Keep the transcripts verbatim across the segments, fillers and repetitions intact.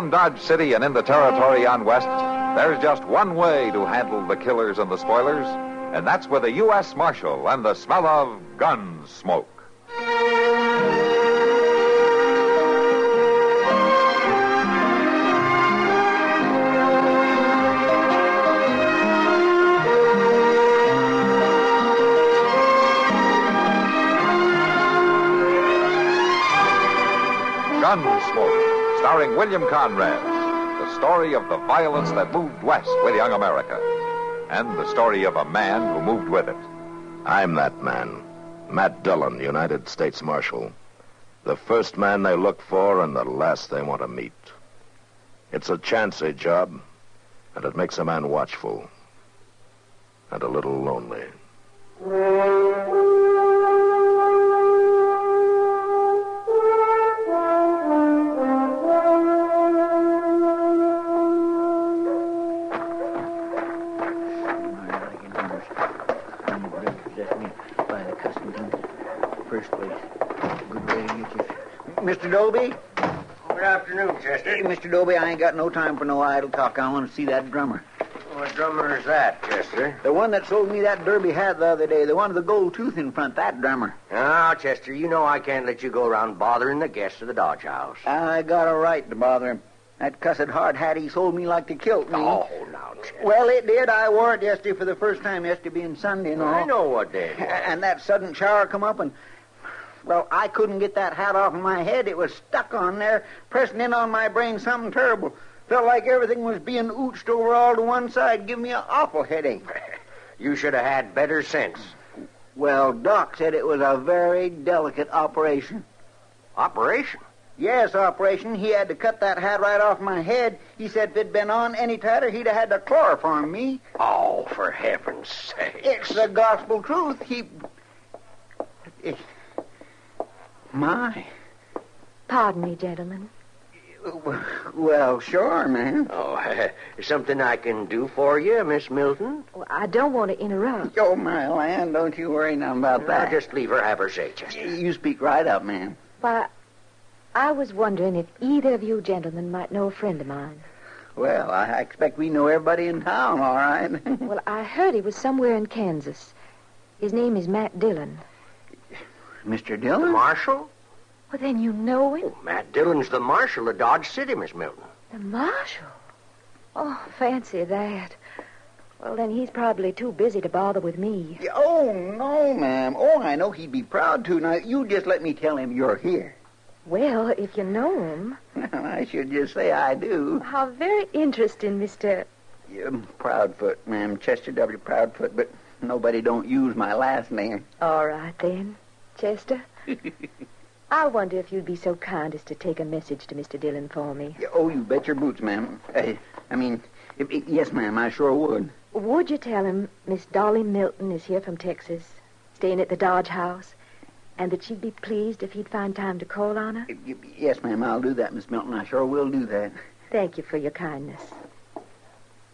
Around Dodge City and in the territory on west, there's just one way to handle the killers and the spoilers, and that's with a U S Marshal and the smell of gun smoke. Gunsmoke, starring William Conrad. The story of the violence that moved west with young America. And the story of a man who moved with it. I'm that man, Matt Dillon, United States Marshal. The first man they look for and the last they want to meet. It's a chancy job, and it makes a man watchful. And a little lonely. Mister Dobie? Good afternoon, Chester. Hey, Mister Dobie, I ain't got no time for no idle talk. I want to see that drummer. What drummer is that, Chester? The one that sold me that derby hat the other day. The one with the gold tooth in front, that drummer. Now, Chester, you know I can't let you go around bothering the guests of the Dodge House. I got a right to bother him. That cussed hard hat he sold me like to kilt me. Oh, now, Chester. Well, it did. I wore it yesterday for the first time, yesterday being Sunday and all. I know what day it was. And that sudden shower come up and... Well, I couldn't get that hat off of my head. It was stuck on there, pressing in on my brain something terrible. Felt like everything was being ooched over all to one side, giving me an awful headache. You should have had better sense. Well, Doc said it was a very delicate operation. Operation? Yes, operation. He had to cut that hat right off my head. He said if it'd been on any tighter, he'd have had to chloroform me. Oh, for heaven's sake. It's the gospel truth. He... It... My. Pardon me, gentlemen. Well, sure, ma'am. Oh, uh, something I can do for you, Miss Milton? Well, I don't want to interrupt. Oh, my land, don't you worry nothing about that. I'll just leave her have her say, Chester. You speak right up, ma'am. Why, I was wondering if either of you gentlemen might know a friend of mine. Well, I expect we know everybody in town, all right. Well, I heard he was somewhere in Kansas. His name is Matt Dillon. Mister Dillon? The marshal? Well, then you know him. Oh, Matt Dillon's the marshal of Dodge City, Miss Milton. The marshal? Oh, fancy that. Well, then he's probably too busy to bother with me. Oh, no, ma'am. Oh, I know he'd be proud to. Now, you just let me tell him you're here. Well, if you know him. I should just say I do. How very interesting, Mister... Um, Proudfoot, ma'am. Chester W. Proudfoot, but nobody don't use my last name. All right, then. Chester, I wonder if you'd be so kind as to take a message to Mister Dillon for me. Oh, you bet your boots, ma'am. I, I mean, if, if, yes, ma'am, I sure would. Would you tell him Miss Dolly Milton is here from Texas, staying at the Dodge House, and that she'd be pleased if he'd find time to call on her? Yes, ma'am, I'll do that, Miss Milton. I sure will do that. Thank you for your kindness.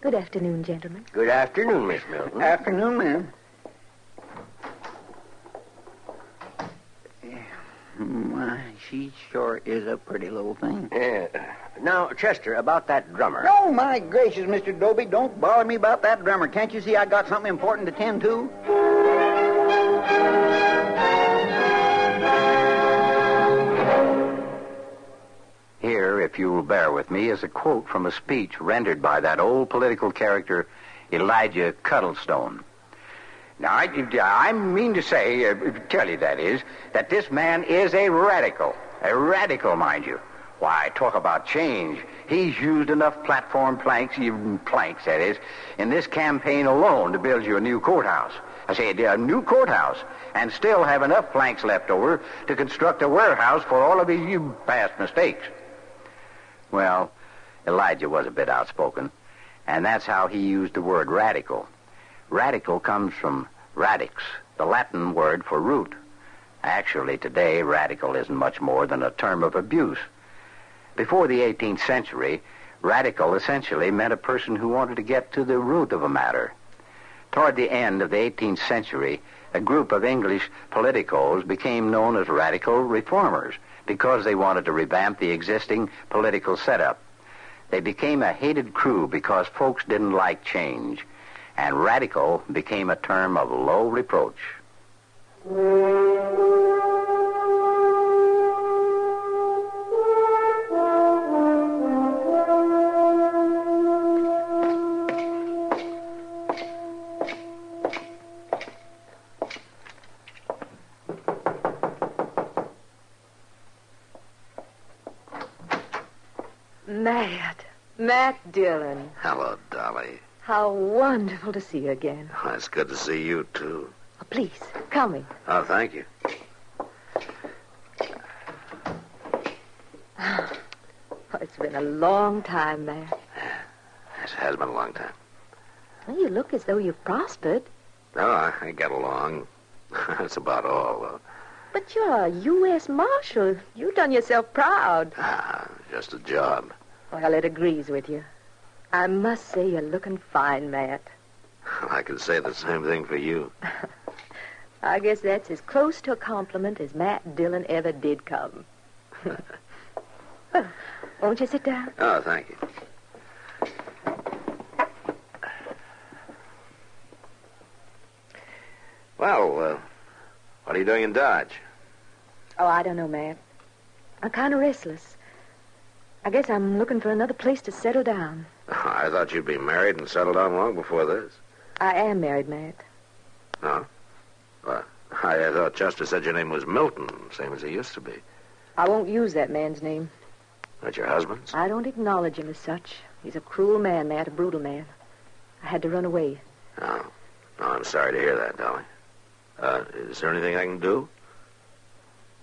Good afternoon, gentlemen. Good afternoon, Miss Milton. Afternoon, ma'am. Why, she sure is a pretty little thing. Yeah. Now, Chester, about that drummer. Oh, my gracious, Mister Dobie, don't bother me about that drummer. Can't you see I got something important to tend to? Here, if you'll bear with me, is a quote from a speech rendered by that old political character, Elijah Cuddlestone. Now, I, I mean to say, uh, tell you that is, that this man is a radical. A radical, mind you. Why, talk about change. He's used enough platform planks, even planks, that is, in this campaign alone to build you a new courthouse. I say, a new courthouse, and still have enough planks left over to construct a warehouse for all of you past mistakes. Well, Elijah was a bit outspoken, and that's how he used the word radical. Radical comes from radix, the Latin word for root. Actually, today, radical isn't much more than a term of abuse. Before the eighteenth century, radical essentially meant a person who wanted to get to the root of a matter. Toward the end of the eighteenth century, a group of English politicos became known as radical reformers because they wanted to revamp the existing political setup. They became a hated crew because folks didn't like change, and radical became a term of low reproach. Matt. Matt Dillon. Hello, Dolly. How wonderful to see you again. Oh, it's good to see you, too. Oh, please, come in. Oh, thank you. Oh, it's been a long time, Matt. It has been a long time. Well, you look as though you've prospered. Oh, I got along. That's about all, though. But you're a U S Marshal. You've done yourself proud. Ah, just a job. Well, it agrees with you. I must say you're looking fine, Matt. I can say the same thing for you. I guess that's as close to a compliment as Matt Dillon ever did come. Well, won't you sit down? Oh, thank you. Well, uh, what are you doing in Dodge? Oh, I don't know, Matt. I'm kind of restless. I guess I'm looking for another place to settle down. Oh, I thought you'd be married and settled down long before this. I am married, Matt. No? Well, I, I thought Chester said your name was Milton, same as he used to be. I won't use that man's name. Not your husband's? I don't acknowledge him as such. He's a cruel man, Matt, a brutal man. I had to run away. Oh. Oh, I'm sorry to hear that, Dolly. Uh, is there anything I can do?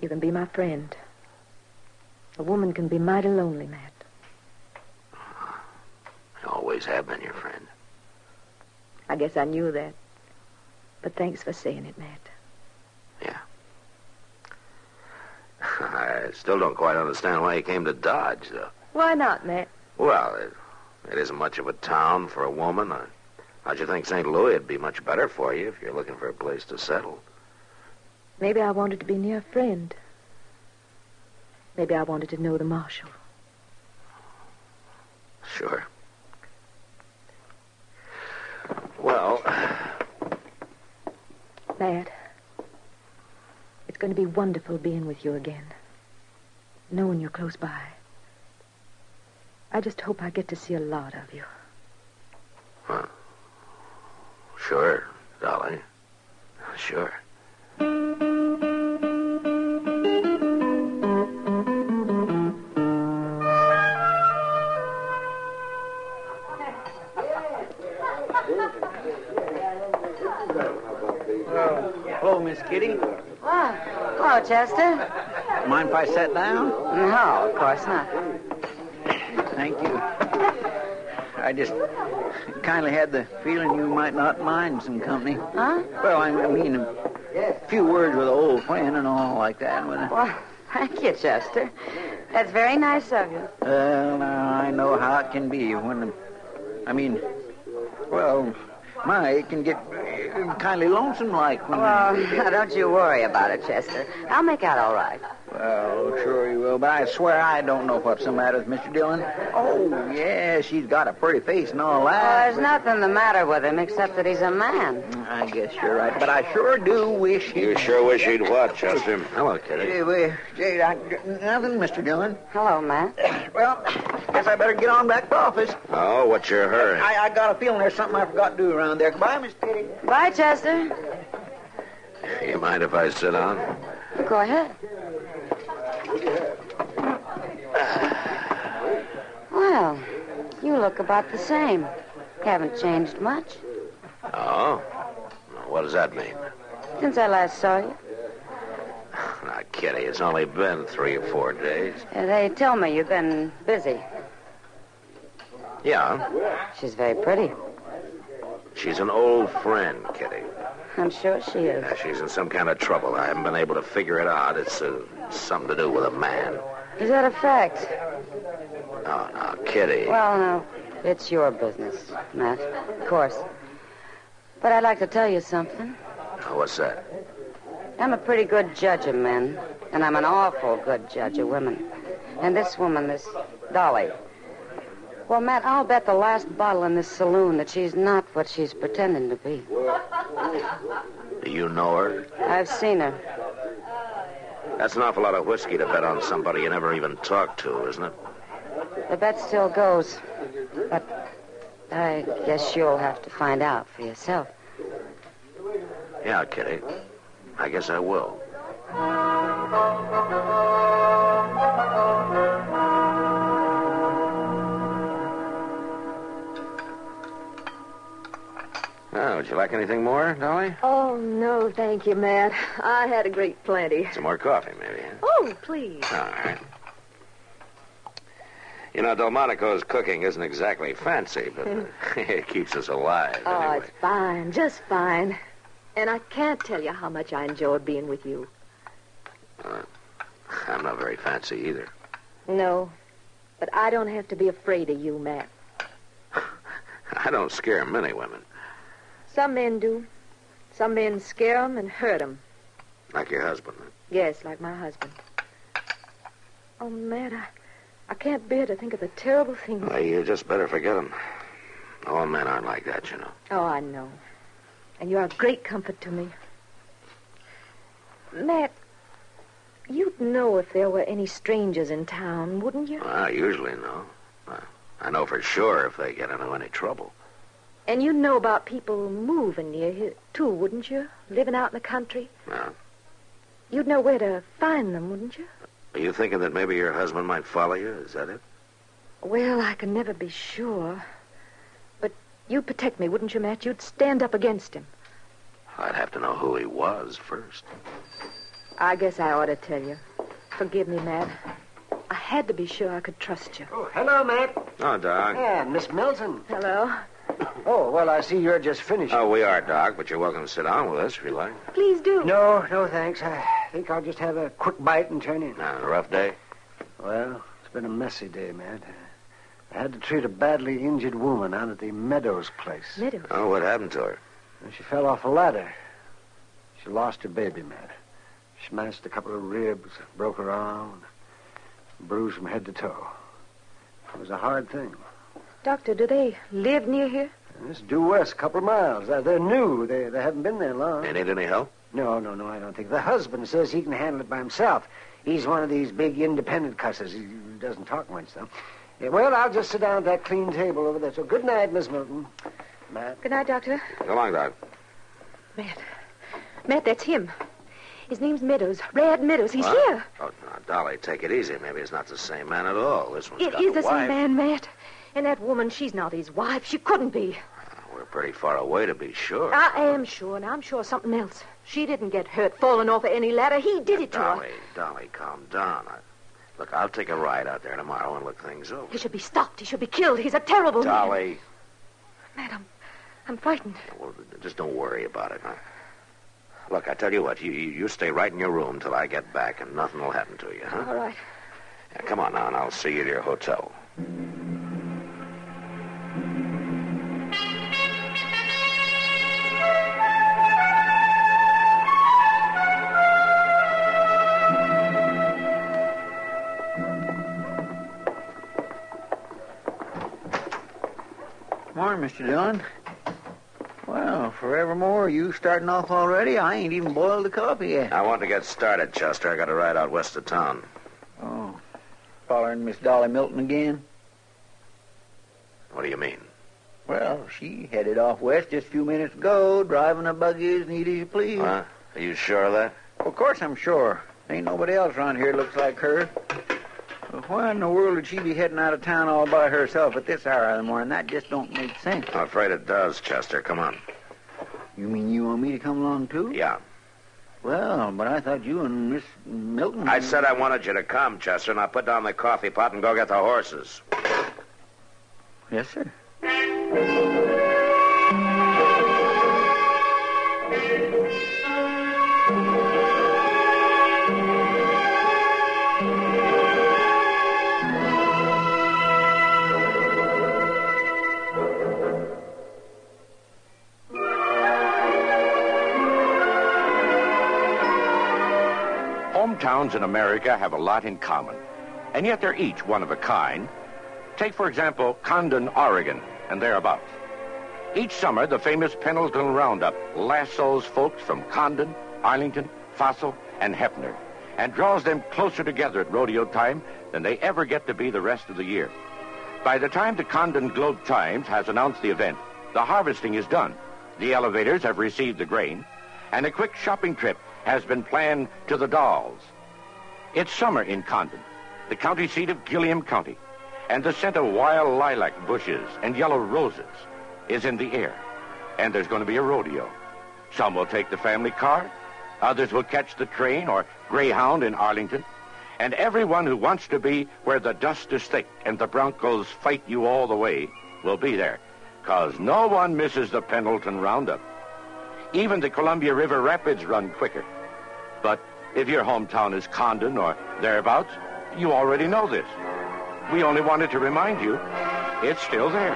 You can be my friend. A woman can be mighty lonely, Matt. I always have been your friend. I guess I knew that. But thanks for saying it, Matt. Yeah. I still don't quite understand why you came to Dodge, though. Why not, Matt? Well, it, it isn't much of a town for a woman. I, how'd you think Saint Louis would be much better for you if you're looking for a place to settle? Maybe I wanted to be near a friend. Maybe I wanted to know the Marshal. Sure. Well. Matt, it's going to be wonderful being with you again. Knowing you're close by. I just hope I get to see a lot of you. Well, sure, Dolly. Sure. Kitty? Oh, hello, Chester. Mind if I sit down? No, of course not. Thank you. I just kindly had the feeling you might not mind some company. Huh? Well, I mean, a few words with an old friend and all like that. Well, thank you, Chester. That's very nice of you. Well, I know how it can be when, I mean, well... My, it can get uh, kindly lonesome-like when... Well, now don't you worry about it, Chester. I'll make out all right. Well, sure you will, but I swear I don't know what's the matter with Mister Dillon. Oh, yeah, she's got a pretty face and all that. Well, there's but... nothing the matter with him except that he's a man. I guess you're right, but I sure do wish he... You sure wish he'd what, Chester? Hello, Kitty. Hey, well, Jade, I... nothing, Mister Dillon. Hello, Matt. Well, guess I better get on back to office. Oh, what's your hurry? I, I got a feeling there's something I forgot to do around there. Goodbye, Miss Kitty. Bye, Chester. You mind if I sit down? Go ahead. Well, you look about the same. Haven't changed much. Oh? What does that mean? Since I last saw you. Now, Kitty, it's only been three or four days. They tell me you've been busy. Yeah. She's very pretty. She's an old friend, Kitty. I'm sure she is. Yeah, she's in some kind of trouble. I haven't been able to figure it out. It's uh, something to do with a man. Is that a fact? No, no, Kitty. Well, no, it's your business, Matt, of course. But I'd like to tell you something. What's that? I'm a pretty good judge of men, and I'm an awful good judge of women. And this woman, this Dolly, Well, Matt, I'll bet the last bottle in this saloon that she's not what she's pretending to be. Do you know her? I've seen her. That's an awful lot of whiskey to bet on somebody you never even talked to, isn't it? The bet still goes, but I guess you'll have to find out for yourself. Yeah, Kitty. I guess I will. Oh, would you like anything more, Dolly? Oh, no, thank you, Matt. I had a great plenty. Some more coffee, maybe. Oh, please. All right. You know, Delmonico's cooking isn't exactly fancy, but uh, it keeps us alive. Oh, anyway. It's fine, just fine. And I can't tell you how much I enjoyed being with you. Uh, I'm not very fancy either. No, but I don't have to be afraid of you, Matt. I don't scare many women. Some men do. Some men scare them and hurt them. Like your husband, huh? Yes, like my husband. Oh, Matt, I... I can't bear to think of the terrible things. Well, you just better forget them. All men aren't like that, you know. Oh, I know. And you're a great comfort to me. Matt, you'd know if there were any strangers in town, wouldn't you? Well, I usually know. I know for sure if they get into any trouble. And you'd know about people moving near here, too, wouldn't you? Living out in the country. Yeah. You'd know where to find them, wouldn't you? Are you thinking that maybe your husband might follow you? Is that it? Well, I can never be sure. But you'd protect me, wouldn't you, Matt? You'd stand up against him. I'd have to know who he was first. I guess I ought to tell you. Forgive me, Matt. I had to be sure I could trust you. Oh, hello, Matt. Oh, Doc. Yeah, Miss Milton. Hello. Oh, well, I see you're just finished. Oh, we are, Doc, but you're welcome to sit down with us if you like. Please do. No, no, thanks. I... I think I'll just have a quick bite and turn in. Uh, a rough day? Well, it's been a messy day, Matt. I had to treat a badly injured woman out at the Meadows place. Meadows? Oh, what happened to her? She fell off a ladder. She lost her baby, Matt. Smashed a couple of ribs, broke her arm, bruised from head to toe. It was a hard thing. Doctor, do they live near here? It's due west, a couple of miles. They're new. They, they haven't been there long. They need any help? No, no, no, I don't think. The husband says he can handle it by himself. He's one of these big independent cusses. He doesn't talk much, though. Yeah, well, I'll just sit down at that clean table over there. So good night, Miss Milton. Matt. Good night, Doctor. Go along, Doc. Matt. Matt, that's him. His name's Meadows. Red Meadows. He's what? Here. Oh, now, Dolly, take it easy. Maybe it's not the same man at all. This one's got a wife. It is the same man, Matt. And that woman, she's not his wife. She couldn't be. We're pretty far away, to be sure. I am sure, and I'm sure of something else. She didn't get hurt falling off of any ladder. He did it to her. Dolly, Dolly, calm down. I, look, I'll take a ride out there tomorrow and look things over. He should be stopped. He should be killed. He's a terrible man. Dolly. Madam, I'm frightened. Well, just don't worry about it. Huh? Look, I tell you what, you, you stay right in your room till I get back, and nothing will happen to you, huh? All right. Now, come on now, and I'll see you at your hotel. Mister Dillon. Well, forevermore, you starting off already? I ain't even boiled the coffee yet. I want to get started, Chester. I got to ride out west of town. Oh. Following Miss Dolly Milton again? What do you mean? Well, she headed off west just a few minutes ago, driving a buggy as neat as you please. Huh? Are you sure of that? Well, of course I'm sure. Ain't nobody else around here looks like her. Why in the world would she be heading out of town all by herself at this hour of the morning? That just don't make sense. I'm afraid it does, Chester. Come on. You mean you want me to come along, too? Yeah. Well, but I thought you and Miss Milton... I said I wanted you to come, Chester, and I'll put down the coffee pot and go get the horses. Yes, sir. Hometowns in America have a lot in common, and yet they're each one of a kind. Take, for example, Condon, Oregon, and thereabouts. Each summer, the famous Pendleton Roundup lassos folks from Condon, Arlington, Fossil, and Heppner, and draws them closer together at rodeo time than they ever get to be the rest of the year. By the time the Condon Globe Times has announced the event, the harvesting is done, the elevators have received the grain, and a quick shopping trip has been planned to the Dolls. It's summer in Condon, the county seat of Gilliam County, and the scent of wild lilac bushes and yellow roses is in the air. And there's going to be a rodeo. Some will take the family car, others will catch the train or Greyhound in Arlington, and everyone who wants to be where the dust is thick and the Broncos fight you all the way will be there, because no one misses the Pendleton Roundup. Even the Columbia River Rapids run quicker. But if your hometown is Condon or thereabouts, you already know this. We only wanted to remind you, it's still there.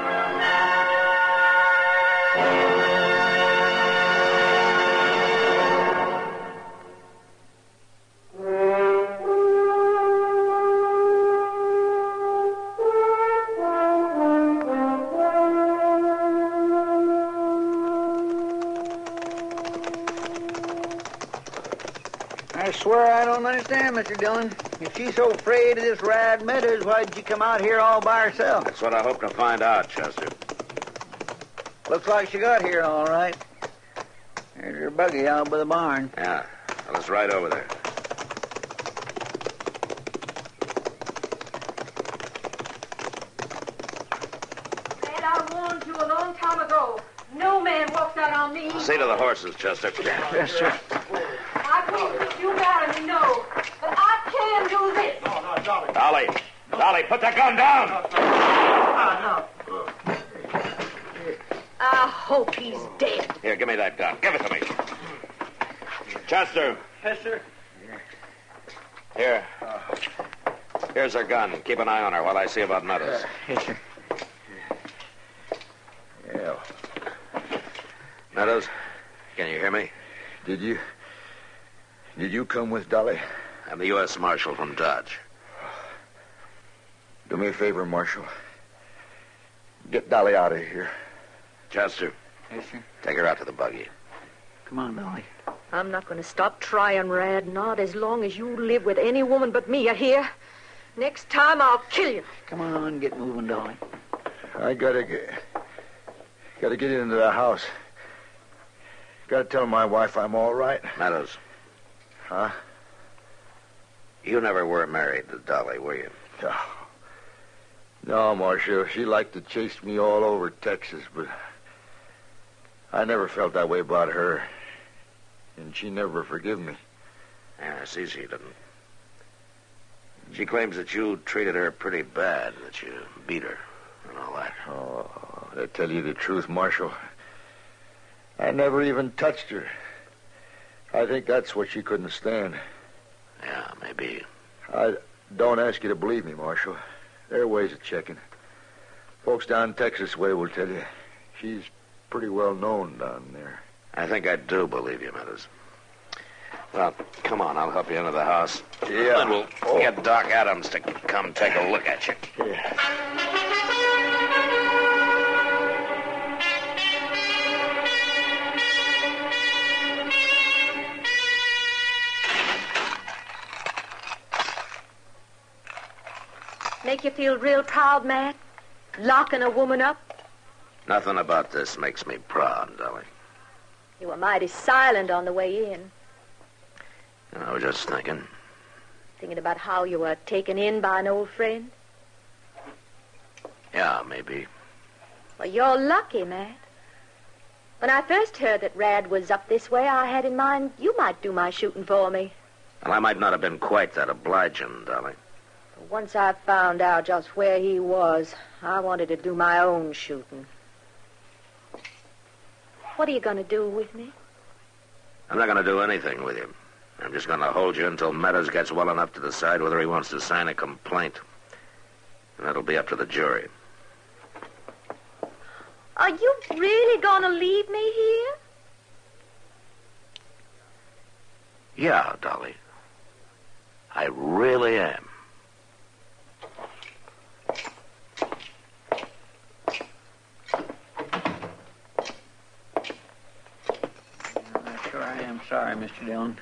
I swear I don't understand, Mister Dillon. If she's so afraid of this Red Meadows, why did you come out here all by herself? That's what I hope to find out, Chester. Looks like she got here all right. There's her buggy out by the barn. Yeah, well, it's right over there. Man, I warned you a long time ago. No man walks out on me. Say to the horses, Chester. Yes, sir. You marry me, no. But I can do this. No, no, Dolly. Dolly, no. Dolly, put that gun down. No, no, no. I hope he's dead. Here, give me that gun. Give it to me. Chester. Yes, sir. Here. Here's her gun. Keep an eye on her while I see about matters. Uh, yes, sir. Yeah. Meadows, can you hear me? Did you... Did you come with Dolly? I'm the U S Marshal from Dodge. Do me a favor, Marshal. Get Dolly out of here. Chester. Yes, sir? Take her out to the buggy. Come on, Dolly. I'm not going to stop trying, Rad. Not as long as you live with any woman but me, you hear? Next time, I'll kill you. Come on, get moving, Dolly. I gotta get... Gotta get into the house. Gotta tell my wife I'm all right. Meadows. Huh? You never were married to Dolly, were you? No. No, Marshal. She liked to chase me all over Texas, but I never felt that way about her. And she never forgave me. Yeah, I see she didn't. She claims that you treated her pretty bad, that you beat her and all that. Oh, to tell you the truth, Marshal, I never even touched her. I think that's what she couldn't stand. Yeah, maybe. I don't ask you to believe me, Marshal. There are ways of checking. Folks down Texas way will tell you. She's pretty well known down there. I think I do believe you, Meadows. Well, come on, I'll help you into the house. Yeah. And we'll oh. get Doc Adams to come take a look at you. Yeah. Make you feel real proud, Matt? Locking a woman up? Nothing about this makes me proud, Dolly. You were mighty silent on the way in. I was just thinking. Thinking about how you were taken in by an old friend? Yeah, maybe. Well, you're lucky, Matt. When I first heard that Rad was up this way, I had in mind you might do my shooting for me. Well, I might not have been quite that obliging, Dolly. Once I found out just where he was, I wanted to do my own shooting. What are you going to do with me? I'm not going to do anything with you. I'm just going to hold you until Meadows gets well enough to decide whether he wants to sign a complaint. And that'll be up to the jury. Are you really going to leave me here? Yeah, Dolly. I really am. sorry, Mister Dillon.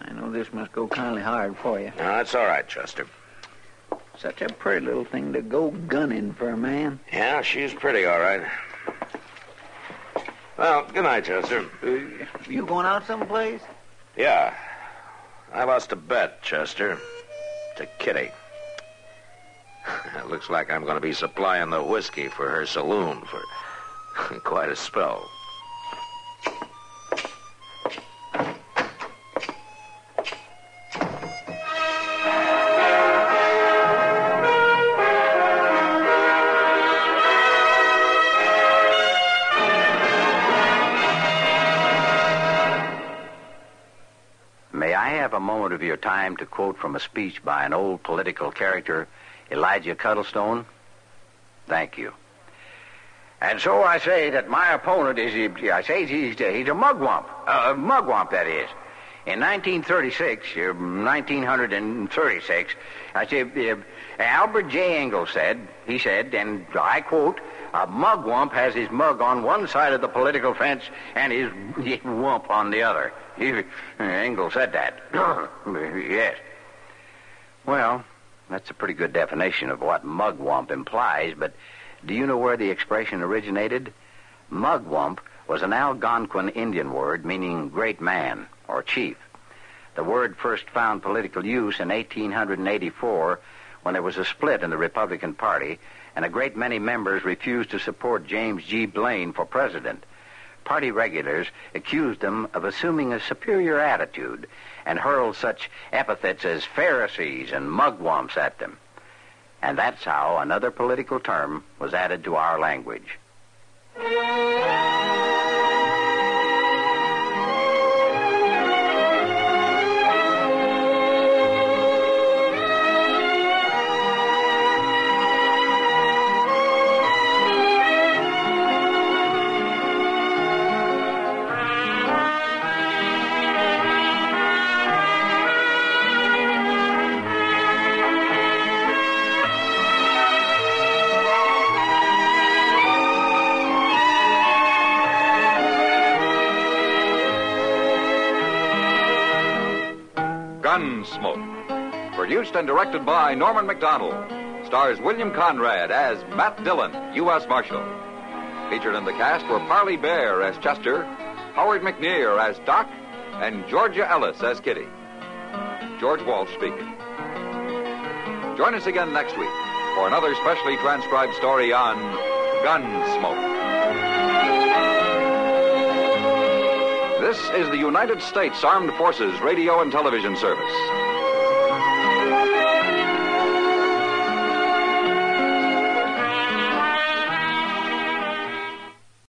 I know this must go kindly hard for you. No, it's all right, Chester. Such a pretty little thing to go gunning for a man. Yeah, she's pretty, all right. Well, good night, Chester. Uh, you going out someplace? Yeah. I lost a bet, Chester. To Kitty. It looks like I'm going to be supplying the whiskey for her saloon for quite a spell. Of your time to quote from a speech by an old political character, Elijah Cuddlestone? Thank you. And so I say that my opponent is, I say he's, he's a mugwump. A mugwump, that is. In nineteen thirty-six, I say, Albert J. Engel said, he said, and I quote, a mugwump has his mug on one side of the political fence and his wump on the other. Engel said that. Yes. Well, that's a pretty good definition of what mugwump implies, but do you know where the expression originated? Mugwump was an Algonquin Indian word meaning great man or chief. The word first found political use in eighteen eighty-four when there was a split in the Republican Party and a great many members refused to support James G. Blaine for president. Party regulars accused them of assuming a superior attitude and hurled such epithets as Pharisees and mugwumps at them. And that's how another political term was added to our language. Gunsmoke, produced and directed by Norman McDonald, stars William Conrad as Matt Dillon, U S Marshal. Featured in the cast were Parley Baer as Chester, Howard McNear as Doc, and Georgia Ellis as Kitty. George Walsh speaking. Join us again next week for another specially transcribed story on Gunsmoke. This is the United States Armed Forces Radio and Television Service.